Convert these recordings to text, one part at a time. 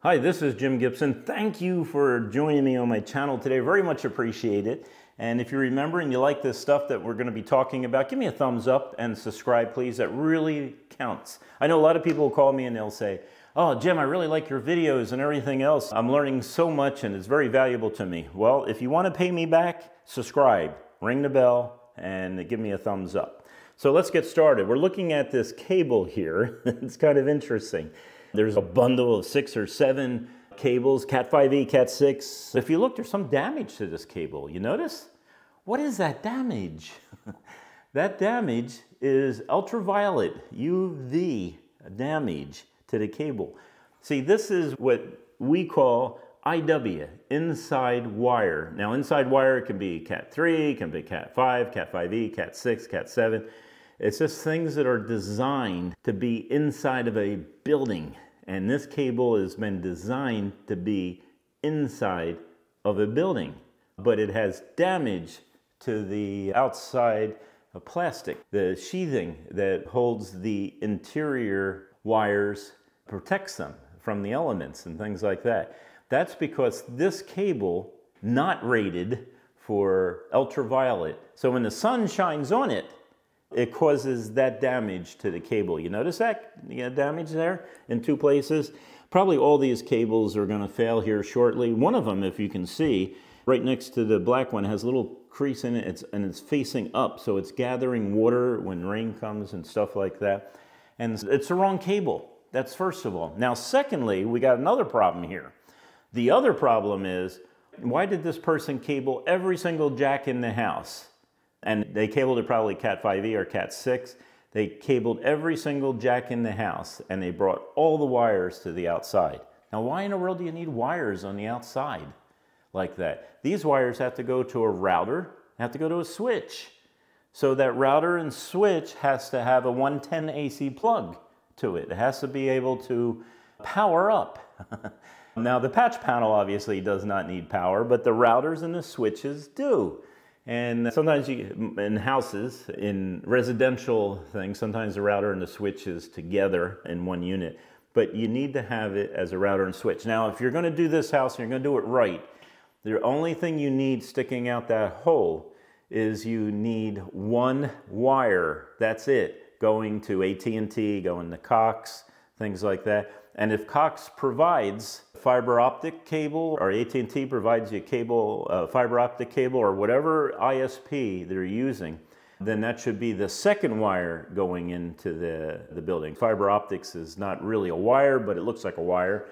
Hi, this is Jim Gibson. Thank you for joining me on my channel today. Very much appreciate it. And if you remember and you like this stuff that we're going to be talking about, give me a thumbs up and subscribe, please. That really counts. I know a lot of people will call me and they'll say, "Oh, Jim, I really like your videos and everything else. I'm learning so much and it's very valuable to me." Well, if you want to pay me back, subscribe, ring the bell, and give me a thumbs up. So let's get started. We're looking at this cable here. It's kind of interesting. There's a bundle of 6 or 7 cables, Cat5e, Cat6. If you look, there's some damage to this cable. You notice? What is that damage? That damage is ultraviolet, UV damage to the cable. See, this is what we call IW, inside wire. Now, inside wire, it can be Cat3, it can be Cat5, Cat5e, Cat6, Cat7. It's just things that are designed to be inside of a building. And this cable has been designed to be inside of a building, but it has damage to the outside plastic, the sheathing that holds the interior wires, protects them from the elements and things like that. That's because this cable not rated for ultraviolet. So when the sun shines on it, it causes that damage to the cable. You notice that damage there in 2 places? Probably all these cables are going to fail here shortly. One of them, if you can see, right next to the black one has a little crease in it, and it's facing up, so it's gathering water when rain comes and stuff like that. And it's the wrong cable. That's first of all. Now, secondly, we got another problem here. The other problem is, why did this person cable every single jack in the house? And they cabled it probably Cat5e or Cat6. They cabled every single jack in the house and they brought all the wires to the outside. Now, why in the world do you need wires on the outside like that? These wires have to go to a router, have to go to a switch. So that router and switch has to have a 110 AC plug to it. It has to be able to power up. Now, the patch panel obviously does not need power, but the routers and the switches do. And sometimes you, in houses, in residential things, sometimes the router and the switch is together in one unit, but you need to have it as a router and switch. Now, if you're going to do this house and you're going to do it right, the only thing you need sticking out that hole is you need one wire. That's it, going to AT&T, going to Cox, things like that. And if Cox provides fiber optic cable, or AT&T provides you a cable, fiber optic cable, or whatever ISP they're using, then that should be the second wire going into the building. Fiber optics is not really a wire, but it looks like a wire.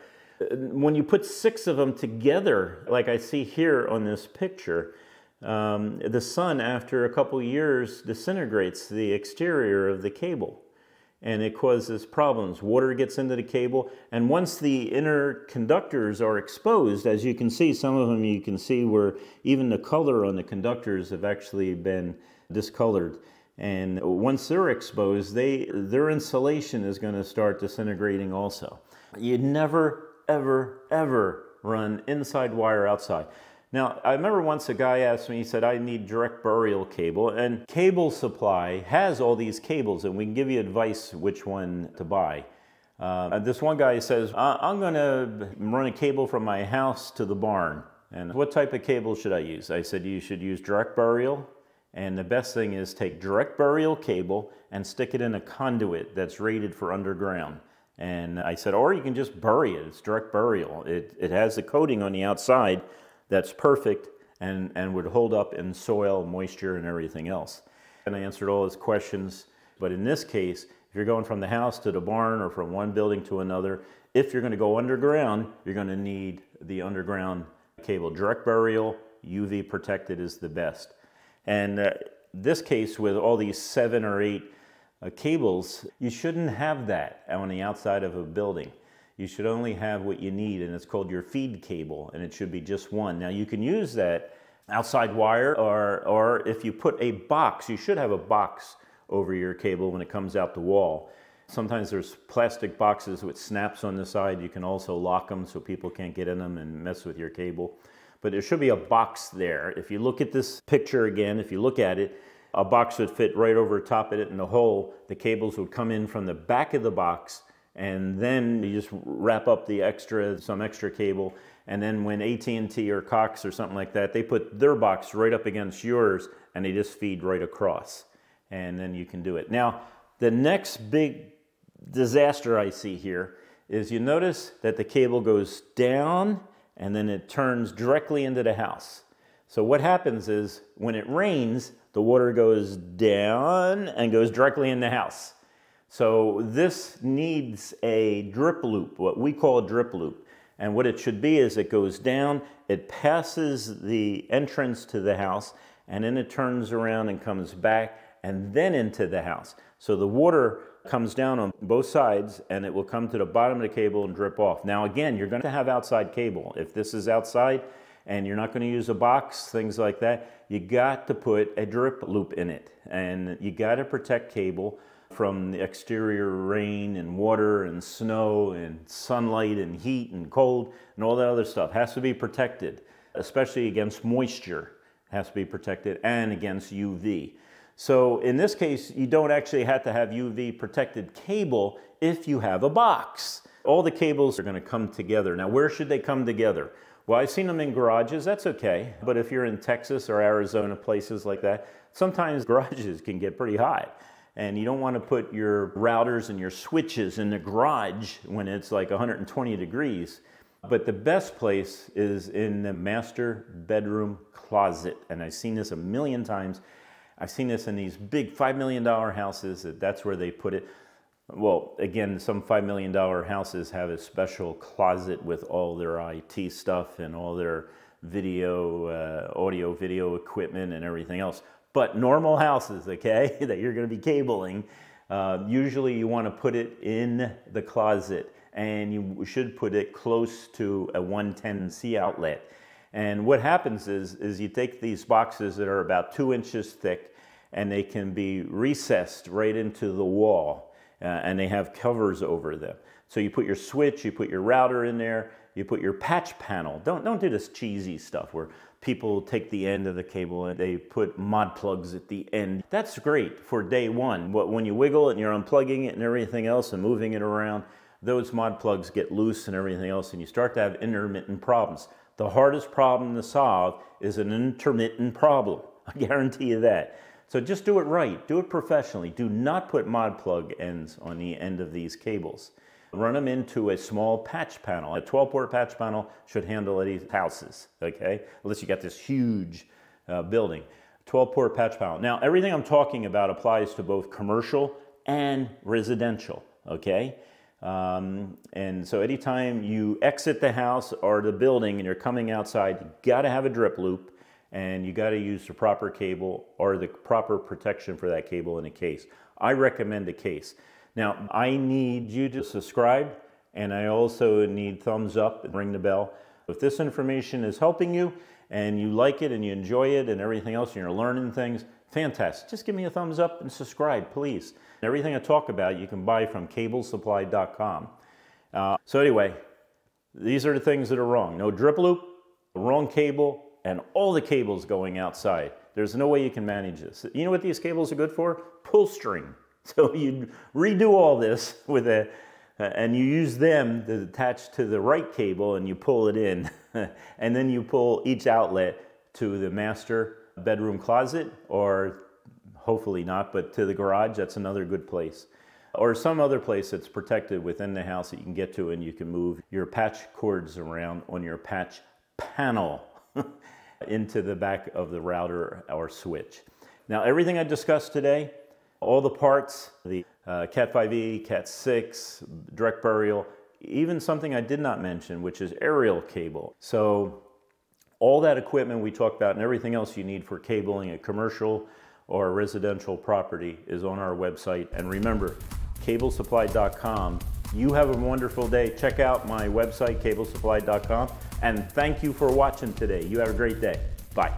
When you put 6 of them together, like I see here on this picture, the sun, after a couple years, disintegrates the exterior of the cable. And it causes problems. Water gets into the cable, and once the inner conductors are exposed, as you can see, some of them you can see where even the color on the conductors have actually been discolored. And once they're exposed, their insulation is going to start disintegrating also. You'd never, ever, ever run inside wire outside. Now, I remember once a guy asked me, he said, "I need direct burial cable," and Cable Supply has all these cables, and we can give you advice which one to buy. This one guy says, "I'm going to run a cable from my house to the barn, and what type of cable should I use?" I said, "You should use direct burial, and the best thing is take direct burial cable and stick it in a conduit that's rated for underground." And I said, "Or you can just bury it. It's direct burial. It has the coating on the outside that's perfect and would hold up in soil, moisture, and everything else." And I answered all his questions. But in this case, if you're going from the house to the barn or from one building to another, if you're going to go underground, you're going to need the underground cable. Direct burial, UV protected is the best. And this case with all these 7 or 8 cables, you shouldn't have that on the outside of a building. You should only have what you need, and it's called your feed cable, and it should be just one. Now, you can use that outside wire, or if you put a box, you should have a box over your cable when it comes out the wall. Sometimes there's plastic boxes with snaps on the side. You can also lock them so people can't get in them and mess with your cable. But there should be a box there. If you look at this picture again, if you look at it, a box would fit right over top of it in the hole. The cables would come in from the back of the box and then you just wrap up the extra, some extra cable. And then when AT&T or Cox or something like that, they put their box right up against yours and they just feed right across. And then you can do it. Now, the next big disaster I see here is you notice that the cable goes down and then it turns directly into the house. So what happens is when it rains, the water goes down and goes directly in the house. So this needs a drip loop, what we call a drip loop. And what it should be is it goes down, it passes the entrance to the house, and then it turns around and comes back and then into the house. So the water comes down on both sides and it will come to the bottom of the cable and drip off. Now again, you're going to have outside cable. If this is outside and you're not going to use a box, things like that, you got to put a drip loop in it. And you got to protect cable from the exterior rain and water and snow and sunlight and heat and cold and all that other stuff. It has to be protected, especially against moisture. It has to be protected, and against UV. So in this case, you don't actually have to have UV protected cable if you have a box. All the cables are going to come together. Now, where should they come together? Well, I've seen them in garages, that's okay. But if you're in Texas or Arizona, places like that, sometimes garages can get pretty hot. And you don't want to put your routers and your switches in the garage when it's like 120 degrees. But the best place is in the master bedroom closet. And I've seen this a million times. I've seen this in these big $5 million houses, that's where they put it. Well, again, some $5 million houses have a special closet with all their IT stuff and all their video, audio, video equipment and everything else. But normal houses, okay, that you're going to be cabling, usually you want to put it in the closet, and you should put it close to a 110C outlet. And what happens is you take these boxes that are about 2 inches thick, and they can be recessed right into the wall, and they have covers over them. So you put your switch, you put your router in there, you put your patch panel. Don't do this cheesy stuff where people take the end of the cable and they put mod plugs at the end. That's great for day one. But when you wiggle it and you're unplugging it and everything else and moving it around, those mod plugs get loose and everything else, and you start to have intermittent problems. The hardest problem to solve is an intermittent problem. I guarantee you that. So just do it right. Do it professionally. Do not put mod plug ends on the end of these cables. Run them into a small patch panel. A 12-port patch panel should handle any houses, okay? Unless you got this huge building. 12-port patch panel. Now, everything I'm talking about applies to both commercial and residential, okay? And so anytime you exit the house or the building and you're coming outside, you got to have a drip loop, and you got to use the proper cable or the proper protection for that cable in a case. I recommend a case. Now, I need you to subscribe, and I also need thumbs up and ring the bell. If this information is helping you and you like it and you enjoy it and everything else and you're learning things, fantastic. Just give me a thumbs up and subscribe, please. Everything I talk about, you can buy from CableSupply.com. So anyway, these are the things that are wrong. No drip loop, wrong cable, and all the cables going outside. There's no way you can manage this. You know what these cables are good for? Pull string. So you redo all this with a, and you use them to attach to the right cable and you pull it in. And then you pull each outlet to the master bedroom closet, or hopefully not, but to the garage. That's another good place, or some other place that's protected within the house that you can get to, and you can move your patch cords around on your patch panel into the back of the router or switch. Now, everything I discussed today, all the parts, the Cat5e, Cat6, direct burial, even something I did not mention, which is aerial cable. So all that equipment we talked about and everything else you need for cabling a commercial or a residential property is on our website. And remember, CableSupply.com. You have a wonderful day. Check out my website, CableSupply.com. And thank you for watching today. You have a great day. Bye.